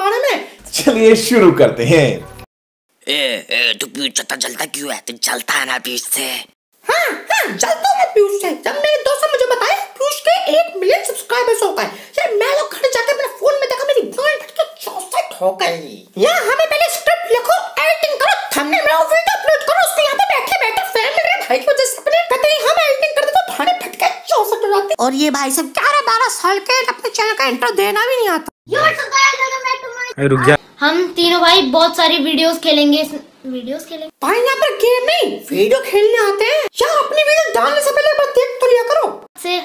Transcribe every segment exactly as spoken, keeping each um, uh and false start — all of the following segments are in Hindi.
बारे में। चलिए शुरू करते हैं। ए, ए, तू पीयूष जलता जलता क्यों है? तू जलता है ना पीयूष से? हाँ हाँ जलता मैं पीयूष से। जब मेरे दोस्त ने मुझे बताया पीयूष के एक मिलियन सब्सक्राइबर्स हो गए, यार मैं लोग घर जाकर अपने फोन में देखा, मेरी गांड फट के चौसठ हो गई। यार हमें पहले स्क्रिप्ट लिखो, एडिटिंग करो, थंबनेल बनाओ, वीडियो अपलोड करो, उसके यहाँ पे बैठे बैठे फैन मेरे भाई की वजह से अपने कहते हैं हम एडिटिंग कर दे तो गांड फट के चौसठ हो जाते। और ये भाई सब ग्यारह बारह साल के अपने चैनल का इंट्रो देना भी नहीं आता। अरे रुक जा, हम तीनों भाई बहुत सारी वीडियोस खेलेंगे। वीडियोस खेलेंगे भाई, यहाँ पर गेम नहीं वीडियो खेलने आते हैं। या अपनी वीडियो डालने से पहले बस देख तो लिया करो। से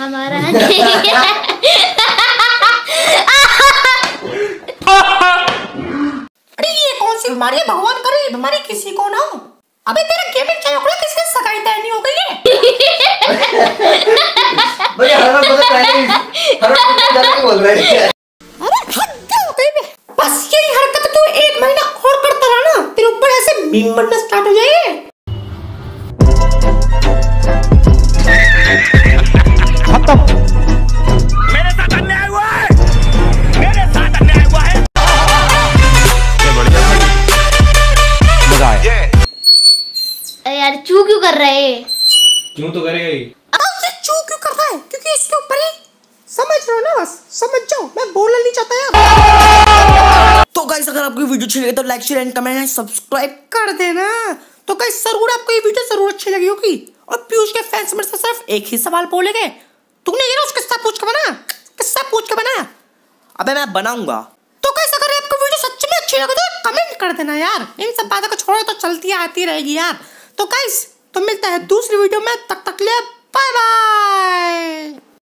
हमारा अरे ये कौन सी बीमारी है? भगवान करे ये बीमारी किसी को ना हो। अबे तेरा गेमिंग चैनल खोला, किसके सगाई तय नहीं हो गई है? बोल रहे हैं बीम बनना स्टार्ट हो जाएगी। मेरे साथ अन्याय हुआ है, मेरे साथ अन्याय हुआ है। मजा आया। अरे यार चू क्यों कर रहे हैं? क्यों तो करेगा ही। अरे चू क्यों कर रहा है? क्योंकि इसके ऊपर ही समझ लो ना, बस समझ जाओ। मैं बोलना नहीं चाहता यार। तो गाइस अगर आपको वीडियो अच्छी लगी तो like share and comment and subscribe कर देना। तो गाइस जरूर आपको ये वीडियो जरूर अच्छी लगी होगी। और पीयूष के फैंस मेरे से सिर्फ एक ही सवाल बोलेंगे, तुमने ये ना उसके साथ पूछ के बना, किससे पूछ के बना? अबे मैं बनाऊंगा। तो गाइस अगर आपको वीडियो सच में अच्छी लगी तो कमेंट कर देना यार। इन सब बातों को छोड़ो तो चलती आती रहेगी यार। तो गाइस तो मिलता है दूसरी वीडियो में, तब तक के लिए बाय बाय।